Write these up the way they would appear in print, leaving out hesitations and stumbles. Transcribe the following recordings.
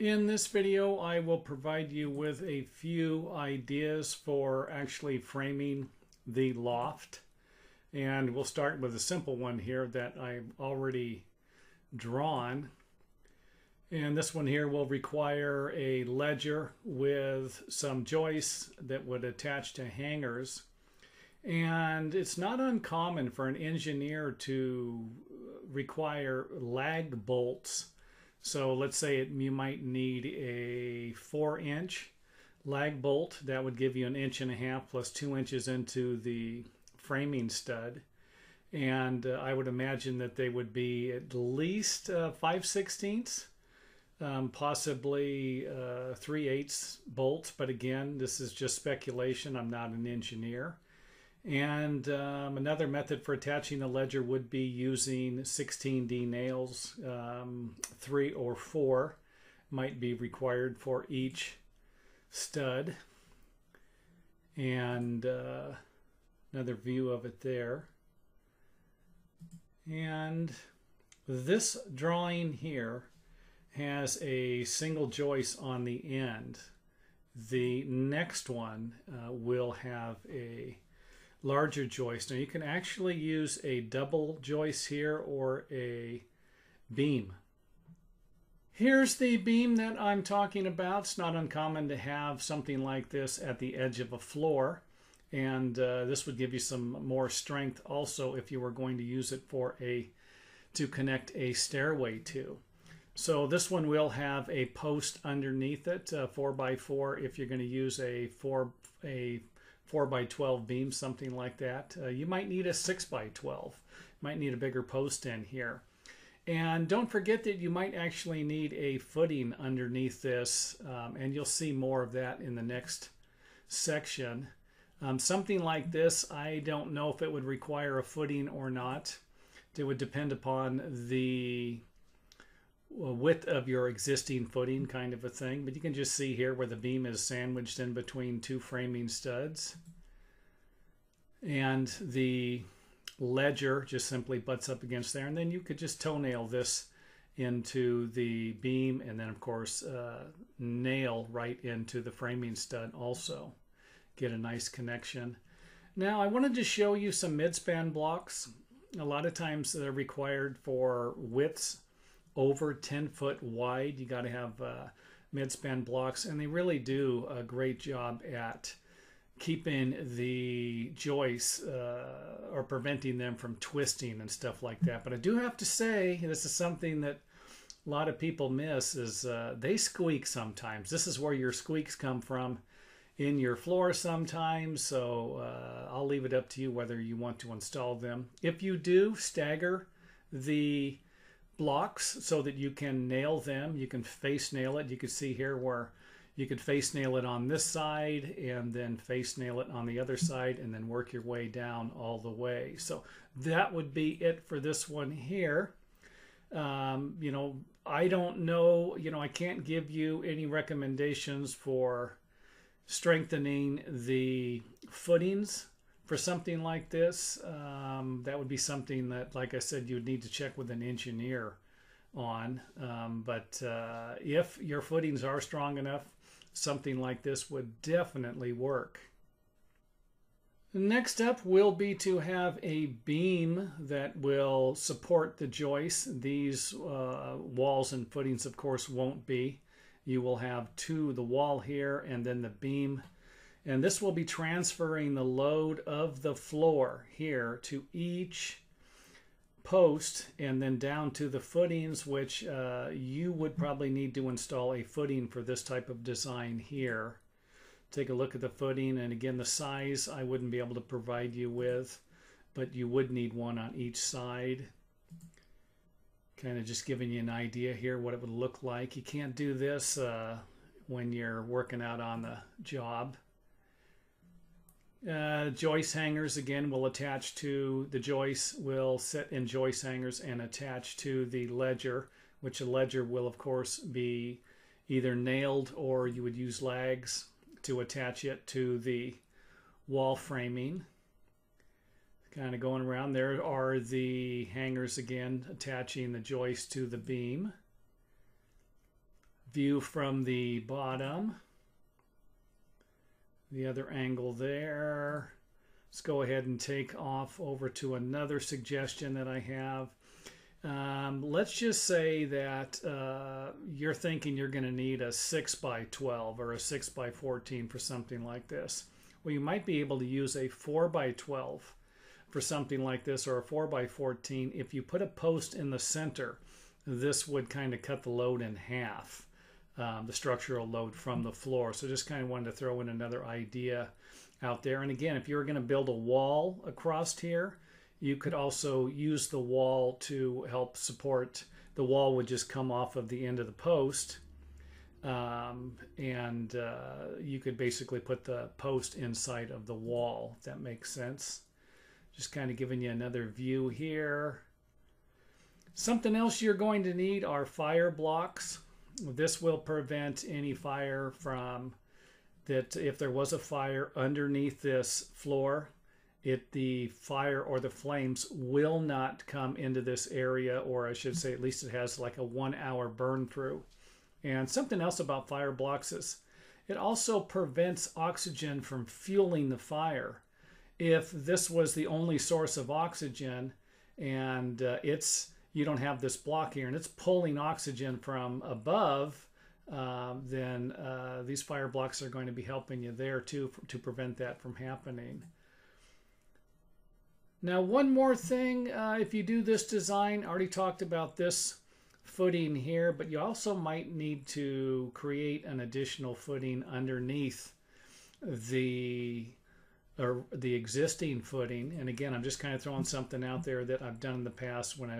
In this video, I will provide you with a few ideas for actually framing the loft. And we'll start with a simple one here that I've already drawn. And this one here will require a ledger with some joists that would attach to hangers. And it's not uncommon for an engineer to require lag bolts. So let's say you might need a 4-inch lag bolt. That would give you 1.5 inches plus 2 inches into the framing stud. And I would imagine that they would be at least 5/16, possibly 3/8 bolts. But again, this is just speculation. I'm not an engineer. And another method for attaching the ledger would be using 16D nails. 3 or 4 might be required for each stud. And another view of it there. And this drawing here has a single joist on the end. The next one will have a larger joist. Now you can actually use a double joist here or a beam. Here's the beam that I'm talking about. It's not uncommon to have something like this at the edge of a floor, and this would give you some more strength also if you were going to use it to connect a stairway to. So this one will have a post underneath it, 4x4 if you're going to use a 4x12 beam, something like that. You might need a 6x12. Might need a bigger post in here. And don't forget that you might actually need a footing underneath this, and you'll see more of that in the next section. Something like this, I don't know if it would require a footing or not. It would depend upon the width of your existing footing, kind of a thing. But you can just see here where the beam is sandwiched in between two framing studs, and the ledger just simply butts up against there, and then you could just toenail this into the beam, and then of course nail right into the framing stud also. Get a nice connection. Now I wanted to show you some midspan blocks. A lot of times they're required for widths over 10 foot wide. You got to have midspan blocks, and they really do a great job at keeping the joists or preventing them from twisting and stuff like that. But I do have to say, and this is something that a lot of people miss, is they squeak sometimes. This is where your squeaks come from in your floor sometimes. So I'll leave it up to you whether you want to install them. If you do, stagger the blocks so that you can nail them. You can face nail it. You can see here where you could face nail it on this side and then face nail it on the other side and then work your way down all the way. So that would be it for this one here. You know, I don't know, you know, I can't give you any recommendations for strengthening the footings for something like this. That would be something that, like I said, you would need to check with an engineer on. But if your footings are strong enough, something like this would definitely work. Next up will be to have a beam that will support the joists. These walls and footings, of course, won't be. You will have two, the wall here and then the beam. And this will be transferring the load of the floor here to each post and then down to the footings, which you would probably need to install a footing for this type of design here. Take a look at the footing, and again, the size I wouldn't be able to provide you with, but you would need one on each side. Kind of just giving you an idea here what it would look like. You can't do this when you're working out on the job. Joist hangers again will attach to the joists, will sit in joist hangers and attach to the ledger, which the ledger will of course be either nailed or you would use lags to attach it to the wall framing. Kind of going around, there are the hangers again attaching the joist to the beam. view from the bottom, the other angle there. Let's go ahead and take off over to another suggestion that I have. Let's just say that you're thinking you're going to need a 6x12 or a 6x14 for something like this. Well, you might be able to use a 4x12 for something like this, or a 4x14. If you put a post in the center, this would kind of cut the load in half, the structural load from the floor. So just kind of wanted to throw in another idea out there. And again, if you were going to build a wall across here, you could also use the wall to help support. The wall would just come off of the end of the post, and you could basically put the post inside of the wall, if that makes sense. Just kind of giving you another view here. Something else you're going to need are fire blocks. This will prevent any fire from that. If there was a fire underneath this floor, the fire or the flames will not come into this area, or I should say at least it has like a 1 hour burn through. And something else about fire blocks is it also prevents oxygen from fueling the fire. If this was the only source of oxygen and you don't have this block here and it's pulling oxygen from above, then these fire blocks are going to be helping you there too to prevent that from happening. Now one more thing, if you do this design, I already talked about this footing here, but you also might need to create an additional footing underneath the existing footing. And again, I'm just kind of throwing something out there that I've done in the past when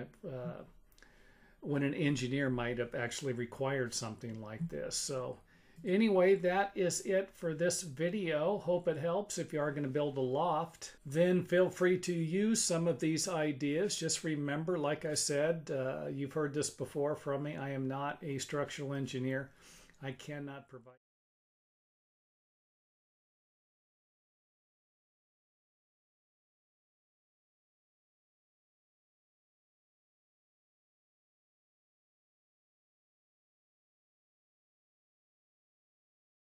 an engineer might have actually required something like this. So anyway, that is it for this video. Hope it helps. If you are going to build a loft, then feel free to use some of these ideas. Just remember, like I said, you've heard this before from me. I am not a structural engineer. I cannot provide